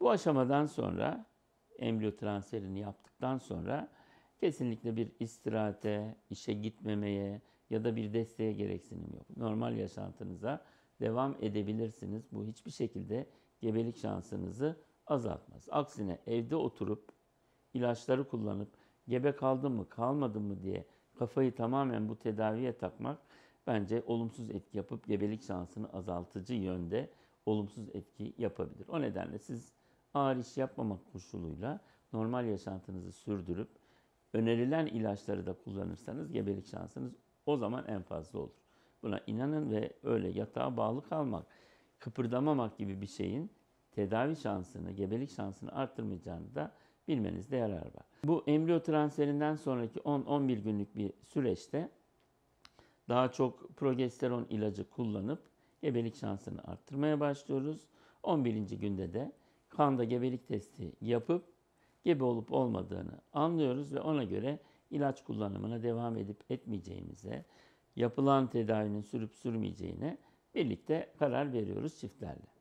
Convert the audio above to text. Bu aşamadan sonra embriyo transferini yaptıktan sonra kesinlikle bir istirahate, işe gitmemeye ya da bir desteğe gereksinim yok. Normal yaşantınıza devam edebilirsiniz. Bu hiçbir şekilde gebelik şansınızı azaltmaz. Aksine evde oturup ilaçları kullanıp gebe kaldım mı kalmadım mı diye kafayı tamamen bu tedaviye takmak bence olumsuz etki yapıp gebelik şansını azaltıcı yönde olumsuz etki yapabilir. O nedenle siz ağır iş yapmamak koşuluyla normal yaşantınızı sürdürüp önerilen ilaçları da kullanırsanız gebelik şansınız o zaman en fazla olur. Buna inanın ve öyle yatağa bağlı kalmak, kıpırdamamak gibi bir şeyin tedavi şansını, gebelik şansını artırmayacağını da bilmenizde yarar var. Bu embriyo transferinden sonraki 10-11 günlük bir süreçte daha çok progesteron ilacı kullanıp gebelik şansını arttırmaya başlıyoruz. 11. günde de kanda gebelik testi yapıp gebe olup olmadığını anlıyoruz ve ona göre ilaç kullanımına devam edip etmeyeceğimize, yapılan tedavinin sürüp sürmeyeceğine birlikte karar veriyoruz çiftlerle.